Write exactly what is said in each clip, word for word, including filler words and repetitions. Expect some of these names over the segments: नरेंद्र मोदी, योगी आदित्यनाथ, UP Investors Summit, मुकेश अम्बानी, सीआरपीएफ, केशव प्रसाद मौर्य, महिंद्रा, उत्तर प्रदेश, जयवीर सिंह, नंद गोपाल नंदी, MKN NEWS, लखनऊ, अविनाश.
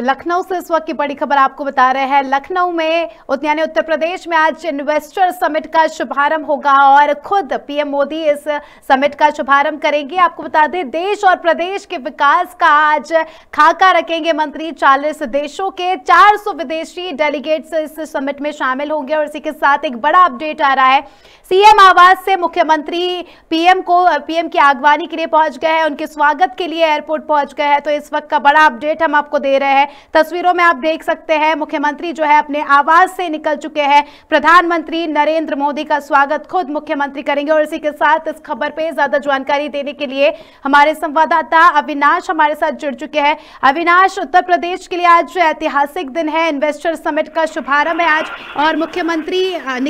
तो लखनऊ से इस वक्त की बड़ी खबर आपको बता रहे हैं। लखनऊ में यानी उत्तर प्रदेश में आज इन्वेस्टर समिट का शुभारंभ होगा और खुद पीएम मोदी इस समिट का शुभारंभ करेंगे। आपको बता दें देश और प्रदेश के विकास का आज खाका रखेंगे मंत्री। चालीस देशों के चार सौ विदेशी डेलीगेट्स इस समिट में शामिल होंगे। और इसी के साथ एक बड़ा अपडेट आ रहा है, सीएम आवास से मुख्यमंत्री पीएम को पीएम की आगवानी के लिए पहुंच गए हैं, उनके स्वागत के लिए एयरपोर्ट पहुंच गए हैं। तो इस वक्त का बड़ा अपडेट हम आपको दे रहे हैं। तस्वीरों में आप देख सकते हैं मुख्यमंत्री जो है अपने आवास से निकल चुके हैं। प्रधानमंत्री नरेंद्र मोदी का स्वागत खुद मुख्यमंत्री करेंगे। और इसी के साथ इस खबर पे ज्यादा जानकारी देने के लिए हमारे संवाददाता अविनाश हमारे साथ जुड़ चुके हैं। अविनाश, उत्तर प्रदेश के लिए आज ऐतिहासिक दिन है, इन्वेस्टर समिट का शुभारंभ है आज और मुख्यमंत्री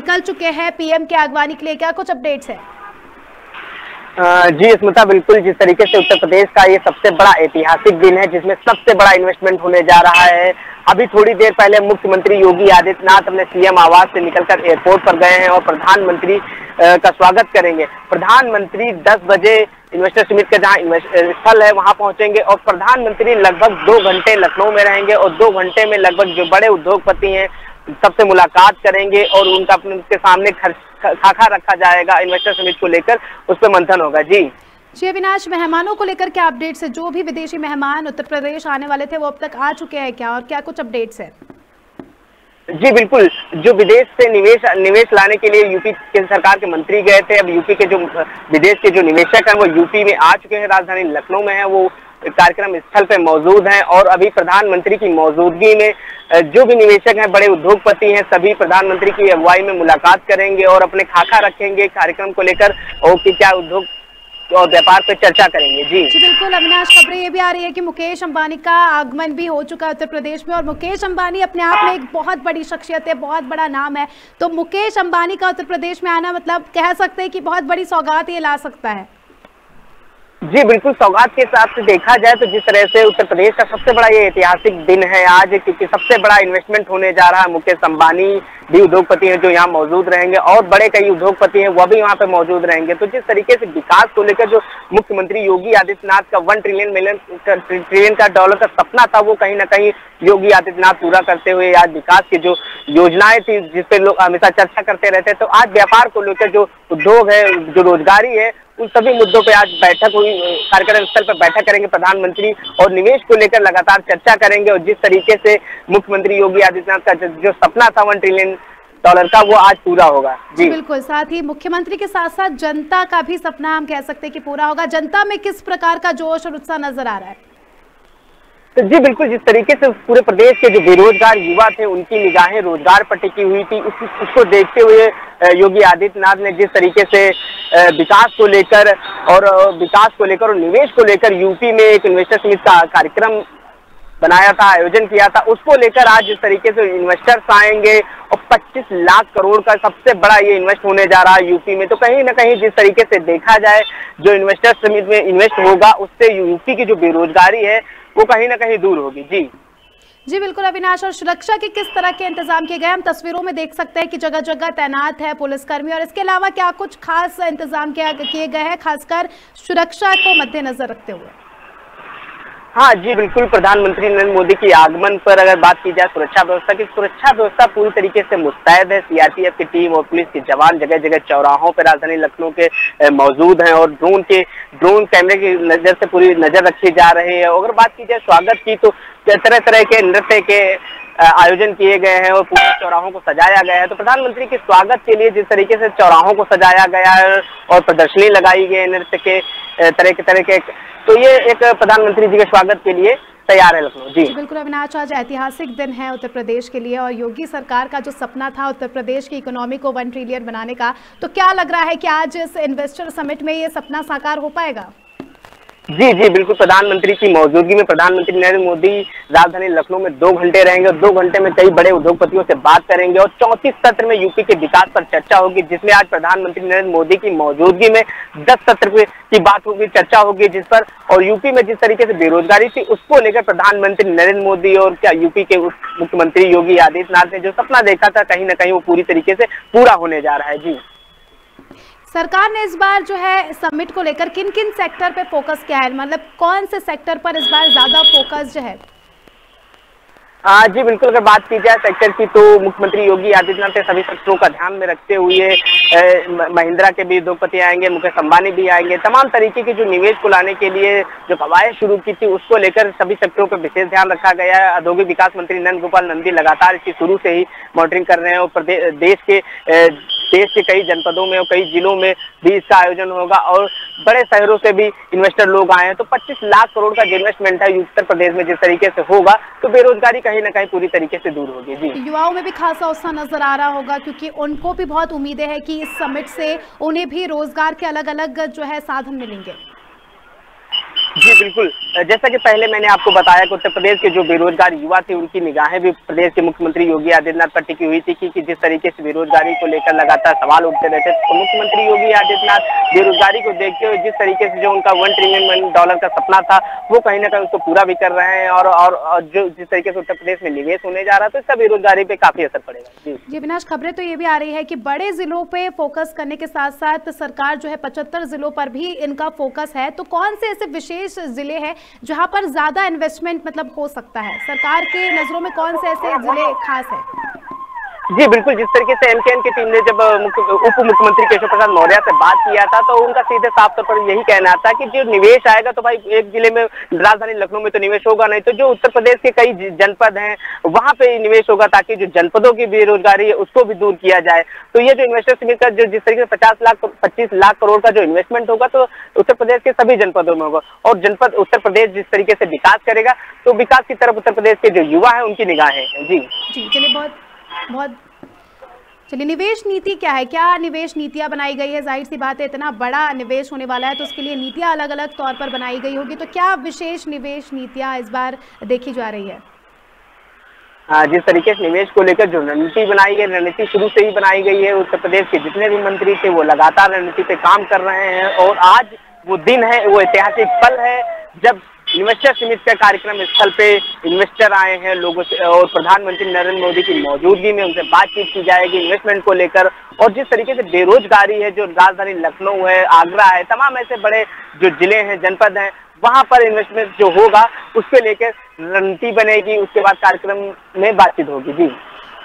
निकल चुके हैं पीएम के आगवानी के लिए, क्या कुछ अपडेट्स है? जी स्मिता, बिल्कुल जिस तरीके से उत्तर प्रदेश का ये सबसे बड़ा ऐतिहासिक दिन है जिसमें सबसे बड़ा इन्वेस्टमेंट होने जा रहा है। अभी थोड़ी देर पहले मुख्यमंत्री योगी आदित्यनाथ अपने सीएम आवास से निकलकर एयरपोर्ट पर गए हैं और प्रधानमंत्री का स्वागत करेंगे। प्रधानमंत्री दस बजे इन्वेस्टर समिट का जहां स्थल है वहां पहुंचेंगे और प्रधानमंत्री लगभग दो घंटे लखनऊ में रहेंगे और दो घंटे में लगभग जो बड़े उद्योगपति हैं सबसे मुलाकात करेंगे और उनका अपने उनके सामने खाका रखा जाएगा। इन्वेस्टर समिट को लेकर उस पर मंथन होगा। जी जी अविनाश, मेहमानों को लेकर क्या अपडेट्स है? जो भी विदेशी मेहमान उत्तर प्रदेश आने वाले थे वो अब तक आ चुके हैं क्या, और क्या कुछ अपडेट्स है? जी बिल्कुल, जो विदेश से निवेश निवेश लाने के लिए यूपी केंद्र सरकार के मंत्री गए थे, अब यूपी के जो विदेश के जो निवेशक हैं वो यूपी में आ चुके हैं, राजधानी लखनऊ में है, वो कार्यक्रम स्थल पे मौजूद हैं। और अभी प्रधानमंत्री की मौजूदगी में जो भी निवेशक हैं, बड़े उद्योगपति हैं, सभी प्रधानमंत्री की अगुवाई में मुलाकात करेंगे और अपने खाका रखेंगे कार्यक्रम को लेकर और कि क्या उद्योग और व्यापार पे चर्चा करेंगे। जी जी बिल्कुल अविनाश, खबरें ये भी आ रही है कि मुकेश अम्बानी का आगमन भी हो चुका है उत्तर प्रदेश में। और मुकेश अम्बानी अपने आप में एक बहुत बड़ी शख्सियत है, बहुत बड़ा नाम है, तो मुकेश अम्बानी का उत्तर प्रदेश में आना मतलब कह सकते हैं कि बहुत बड़ी सौगात ये ला सकता है। जी बिल्कुल, सौगात के हिसाब से देखा जाए तो जिस तरह से उत्तर प्रदेश का सबसे बड़ा ये ऐतिहासिक दिन है आज, क्योंकि सबसे बड़ा इन्वेस्टमेंट होने जा रहा है। मुकेश अम्बानी भी उद्योगपति हैं जो यहाँ मौजूद रहेंगे और बड़े कई उद्योगपति हैं वह भी यहाँ पे मौजूद रहेंगे। तो जिस तरीके से विकास को लेकर जो मुख्यमंत्री योगी आदित्यनाथ का वन ट्रिलियन मिलियन ट्रिलियन का डॉलर का सपना था वो कहीं ना कहीं योगी आदित्यनाथ पूरा करते हुए आज विकास की जो योजनाएं थी जिसपे लोग हमेशा चर्चा करते रहते, तो आज व्यापार को लेकर जो उद्योग है, जो रोजगारी है, उन सभी मुद्दों पे आज बैठक हुई। कार्यक्रम स्थल पर बैठक करेंगे प्रधानमंत्री और निवेश को लेकर लगातार चर्चा करेंगे। और जिस तरीके से मुख्यमंत्री योगी आदित्यनाथ का जो सपना था वन ट्रिलियन डॉलर का वो आज पूरा होगा। जी बिल्कुल, साथ ही मुख्यमंत्री के साथ साथ जनता का भी सपना हम कह सकते हैं कि पूरा होगा। जनता में किस प्रकार का जोश और उत्साह नजर आ रहा है? तो जी बिल्कुल, जिस तरीके से पूरे प्रदेश के जो बेरोजगार युवा थे उनकी निगाहें रोजगार पर टिकी हुई थी, उस, उसको देखते हुए योगी आदित्यनाथ ने जिस तरीके से विकास को लेकर और विकास को लेकर और निवेश को लेकर यूपी में एक इन्वेस्टर समिट का कार्यक्रम बनाया था, आयोजन किया था, उसको लेकर आज जिस तरीके से इन्वेस्टर्स आएंगे और पच्चीस लाख करोड़ का सबसे बड़ा ये इन्वेस्ट होने जा रहा है यूपी में। तो कहीं ना कहीं जिस तरीके से देखा जाए जो इन्वेस्टर समिट में इन्वेस्ट होगा उससे यूपी की जो बेरोजगारी है वो कहीं ना कहीं दूर होगी। जी जी बिल्कुल अविनाश, और सुरक्षा के किस तरह के इंतजाम किए गए? हम तस्वीरों में देख सकते हैं कि जगह जगह तैनात है पुलिसकर्मी, और इसके अलावा क्या कुछ खास इंतजाम किए गए हैं खासकर सुरक्षा को मद्देनजर रखते हुए? हाँ जी बिल्कुल, प्रधानमंत्री नरेंद्र मोदी की आगमन पर अगर बात की जाए सुरक्षा व्यवस्था की, सुरक्षा व्यवस्था पूरी तरीके से मुस्तैद है। सीआरपीएफ की टीम और पुलिस के जवान जगह जगह चौराहों पर राजधानी लखनऊ के मौजूद हैं और ड्रोन के ड्रोन कैमरे की नजर से पूरी नजर रखी जा रही है। अगर बात की जाए स्वागत की तो तरह तरह के नृत्य के आयोजन किए गए हैं और पूरे चौराहों को सजाया गया है। तो प्रधानमंत्री के स्वागत के लिए जिस तरीके से चौराहों को सजाया गया है और प्रदर्शनी लगाई गई नृत्य के तरह के तरह के, तो ये एक प्रधानमंत्री जी के स्वागत के लिए तैयार है लखनऊ। जी बिल्कुल अविनाश, आज ऐतिहासिक दिन है उत्तर प्रदेश के लिए और योगी सरकार का जो सपना था उत्तर प्रदेश की इकोनॉमी को वन ट्रिलियन बनाने का, तो क्या लग रहा है कि आज इस इन्वेस्टर समिट में ये सपना साकार हो पाएगा? जी जी बिल्कुल, प्रधानमंत्री की मौजूदगी में प्रधानमंत्री नरेंद्र मोदी राजधानी लखनऊ में दो घंटे रहेंगे और दो घंटे में कई बड़े उद्योगपतियों से बात करेंगे और चौंतीस सत्र में यूपी के विकास पर चर्चा होगी, जिसमें आज प्रधानमंत्री नरेंद्र मोदी की मौजूदगी में दस सत्र की बात होगी, चर्चा होगी जिस पर। और यूपी में जिस तरीके से बेरोजगारी थी उसको लेकर प्रधानमंत्री नरेंद्र मोदी और क्या यूपी के मुख्यमंत्री योगी आदित्यनाथ ने जो सपना देखा था कहीं ना कहीं वो पूरी तरीके से पूरा होने जा रहा है। जी सरकार ने इस बार जो है समिट को लेकर किन किन सेक्टर पे फोकस किया है, मतलब कौन से सेक्टर पर इस बार ज्यादा फोकस जो है? जी बिल्कुल, अगर बात की जाए सेक्टर की तो मुख्यमंत्री योगी आदित्यनाथ ने सभी सेक्टरों का ध्यान में रखते हुए महिंद्रा के भी उद्योगपति आएंगे, मुकेश अम्बानी भी आएंगे, तमाम तरीके की जो निवेश को लाने के लिए जो हवाएं शुरू की थी उसको लेकर सभी सेक्टरों पर विशेष ध्यान रखा गया है। औद्योगिक विकास मंत्री नंद गोपाल नंदी लगातार इसकी शुरू से ही मॉनिटरिंग कर रहे हैं और देश के देश के कई जनपदों में और कई जिलों में भी इसका आयोजन होगा और बड़े शहरों से भी इन्वेस्टर लोग आए हैं। तो पच्चीस लाख करोड़ का जो इन्वेस्टमेंट है उत्तर प्रदेश में जिस तरीके से होगा तो बेरोजगारी कहीं ना कहीं पूरी तरीके से दूर होगी। जी, युवाओं में भी खासा उत्साह नजर आ रहा होगा क्योंकि उनको भी बहुत उम्मीदें हैं कि इस समिट से उन्हें भी रोजगार के अलग अलग जो है साधन मिलेंगे। जी बिल्कुल, जैसा कि पहले मैंने आपको बताया कि उत्तर प्रदेश के जो बेरोजगार युवा थे उनकी निगाहें भी प्रदेश के मुख्यमंत्री योगी आदित्यनाथ पर टिकी हुई थी कि, कि जिस तरीके से बेरोजगारी को लेकर लगातार सवाल उठते रहते थे तो मुख्यमंत्री योगी आदित्यनाथ बेरोजगारी को देखते हुए जिस तरीके से जो उनका वन ट्रिलियन डॉलर का सपना था वो कहीं ना कहीं उसको पूरा भी कर रहे हैं और, और, और जो जिस तरीके से उत्तर प्रदेश में निवेश होने जा रहा है तो इसका बेरोजगारी पे काफी असर पड़ेगा। जी अविनाश, खबरें तो ये भी आ रही है कि बड़े जिलों पे फोकस करने के साथ साथ सरकार जो है पचहत्तर जिलों पर भी इनका फोकस है, तो कौन से ऐसे विशेष जिले हैं जहां पर ज्यादा इन्वेस्टमेंट मतलब हो सकता है, सरकार के नजरों में कौन से ऐसे जिले खास हैं? जी बिल्कुल, जिस तरीके से एम के एन की टीम ने जब उप मुख्यमंत्री केशव प्रसाद मौर्य से बात किया था तो उनका सीधे साफ तौर पर यही कहना था कि जो निवेश आएगा तो भाई एक जिले में राजधानी लखनऊ में तो निवेश होगा नहीं, तो जो उत्तर प्रदेश के कई जनपद हैं वहां पे निवेश होगा ताकि जो जनपदों की बेरोजगारी है उसको भी दूर किया जाए। तो ये जो इन्वेस्टर समिट का जो जिस तरीके से पचास लाख पच्चीस लाख करोड़ का जो इन्वेस्टमेंट होगा तो उत्तर प्रदेश के सभी जनपदों में होगा और जनपद उत्तर प्रदेश जिस तरीके से विकास करेगा तो विकास की तरफ उत्तर प्रदेश के जो युवा है उनकी निगाहें हैं। जी जी, चलिए बहुत बहुत चलिए, निवेश नीति क्या है, क्या निवेश नीतियां बनाई गई है? जाहिर सी बात है इतना बड़ा निवेश होने वाला है तो उसके लिए नीतियां अलग अलग तौर पर बनाई गई होगी, तो क्या विशेष निवेश नीतियां इस बार देखी जा रही है? जिस तरीके से निवेश को लेकर जो रणनीति बनाई गई, रणनीति शुरू से ही बनाई गई है। उत्तर प्रदेश के जितने भी मंत्री थे वो लगातार रणनीति पे काम कर रहे हैं और आज वो दिन है, वो ऐतिहासिक पल है जब इन्वेस्टर समिट का कार्यक्रम स्थल पे इन्वेस्टर आए हैं लोगों से और प्रधानमंत्री नरेंद्र मोदी की मौजूदगी में उनसे बातचीत की जाएगी इन्वेस्टमेंट को लेकर। और जिस तरीके से बेरोजगारी है जो राजधानी लखनऊ है, आगरा है, तमाम ऐसे बड़े जो जिले हैं, जनपद हैं, वहां पर इन्वेस्टमेंट जो होगा उसके लेकर रणनीति बनेगी, उसके बाद कार्यक्रम में बातचीत होगी। जी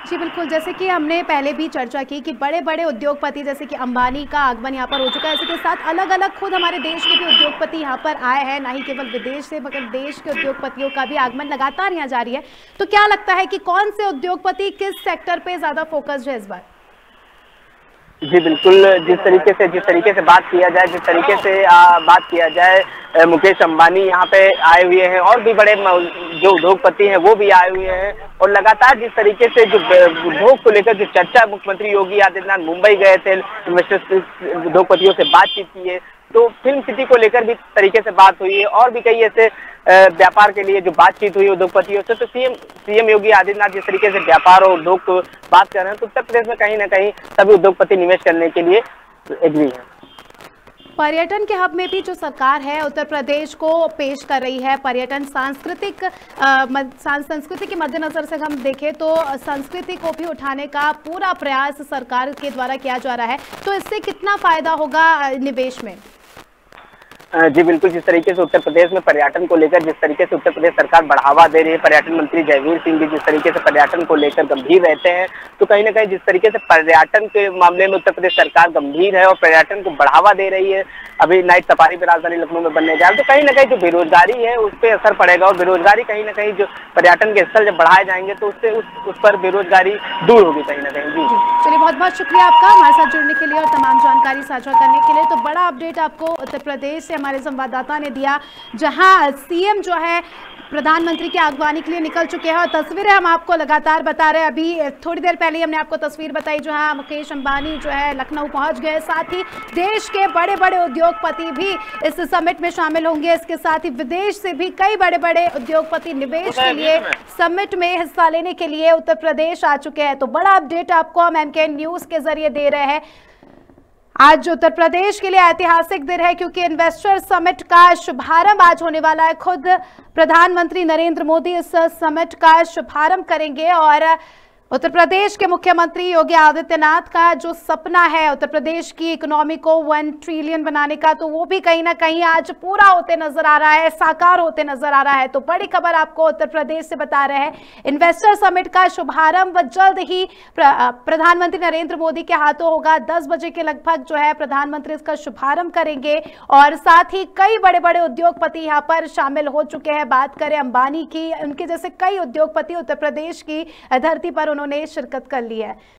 जी बिल्कुल, जैसे कि हमने पहले भी चर्चा की कि बड़े बड़े उद्योगपति जैसे कि अंबानी का आगमन यहाँ पर हो चुका है, इसी के साथ अलग अलग खुद हमारे देश के भी उद्योगपति यहाँ पर आए हैं, ना ही केवल विदेश से मगर देश के उद्योगपतियों का भी आगमन लगातार यहाँ जारी है। तो क्या लगता है कि कौन से उद्योगपति किस सेक्टर पे ज्यादा फोकस्ड है इस बार? जी बिल्कुल, जिस तरीके से जिस तरीके से बात किया जाए जिस तरीके से आ, बात किया जाए मुकेश अम्बानी यहाँ पे आए हुए हैं और भी बड़े जो उद्योगपति हैं वो भी आए हुए हैं और लगातार जिस तरीके से जो उद्योग को लेकर जो चर्चा, मुख्यमंत्री योगी आदित्यनाथ मुंबई गए थे, इन्वेस्टर्स उद्योगपतियों से बातचीत की है तो फिल्म सिटी को लेकर भी तरीके से बात हुई है और भी कई ऐसे व्यापार के लिए जो बातचीत हुई उद्योगपतियों से। तो सीएम सीएम योगी आदित्यनाथ जिस तरीके से व्यापार और उद्योग को बात कर रहे हैं तो उत्तर प्रदेश में कहीं ना कहीं सभी उद्योगपति निवेश करने के लिए एग्री हैं। पर्यटन के हब में भी जो सरकार है उत्तर प्रदेश को पेश कर रही है, पर्यटन सांस्कृतिक संस्कृति के मद्देनजर से हम देखें तो संस्कृति को भी उठाने का पूरा प्रयास सरकार के द्वारा किया जा रहा है, तो इससे कितना फायदा होगा निवेश में? जी बिल्कुल, जिस तरीके से उत्तर प्रदेश में पर्यटन को लेकर जिस तरीके से उत्तर प्रदेश सरकार बढ़ावा दे रही है, पर्यटन मंत्री जयवीर सिंह भी जिस तरीके से पर्यटन को लेकर गंभीर रहते हैं तो कहीं ना कहीं जिस तरीके से पर्यटन के मामले में उत्तर प्रदेश सरकार गंभीर है और पर्यटन को बढ़ावा दे रही है, अभी नाइट सफारी भी राजधानी लखनऊ में बनने जा रही है तो कहीं ना कहीं जो बेरोजगारी है उस पर असर पड़ेगा और बेरोजगारी कहीं ना कहीं जो पर्यटन के स्थल जब बढ़ाए जाएंगे तो उससे उस पर बेरोजगारी दूर होगी कहीं ना कहीं। जी चलिए, बहुत बहुत शुक्रिया आपका हमारे साथ जुड़ने के लिए और तमाम जानकारी साझा करने के लिए। तो बड़ा अपडेट आपको उत्तर प्रदेश हमारे संवाददाता ने दिया जहां सीएम जो है प्रधानमंत्री की अगवानी के लिए निकल चुके हैं और तस्वीरें हम आपको लगातार बता रहे हैं। अभी थोड़ी देर पहले हमने आपको तस्वीर बताई जहां मुकेश अंबानी जो है लखनऊ पहुंच गए, साथ ही देश के बड़े बड़े उद्योगपति भी इस समिट में शामिल होंगे, इसके साथ ही विदेश से भी कई बड़े बड़े उद्योगपति निवेश के लिए समिट में हिस्सा लेने के लिए उत्तर प्रदेश आ चुके हैं। तो बड़ा अपडेट आपको हम एम के एन न्यूज के जरिए दे रहे हैं। आज उत्तर प्रदेश के लिए ऐतिहासिक दिन है क्योंकि इन्वेस्टर समिट का शुभारंभ आज होने वाला है, खुद प्रधानमंत्री नरेंद्र मोदी इस समिट का शुभारंभ करेंगे और उत्तर प्रदेश के मुख्यमंत्री योगी आदित्यनाथ का जो सपना है उत्तर प्रदेश की इकोनॉमी को वन ट्रिलियन बनाने का, तो वो भी कहीं ना कहीं आज पूरा होते नजर आ रहा है, साकार होते नजर आ रहा है। तो बड़ी खबर आपको उत्तर प्रदेश से बता रहे हैं। इन्वेस्टर समिट का शुभारंभ जल्द ही प्रधानमंत्री नरेंद्र मोदी के हाथों होगा। दस बजे के लगभग जो है प्रधानमंत्री इसका शुभारंभ करेंगे और साथ ही कई बड़े बड़े उद्योगपति यहाँ पर शामिल हो चुके हैं। बात करें अंबानी की, उनके जैसे कई उद्योगपति उत्तर प्रदेश की धरती पर उन्होंने शिरकत कर ली है।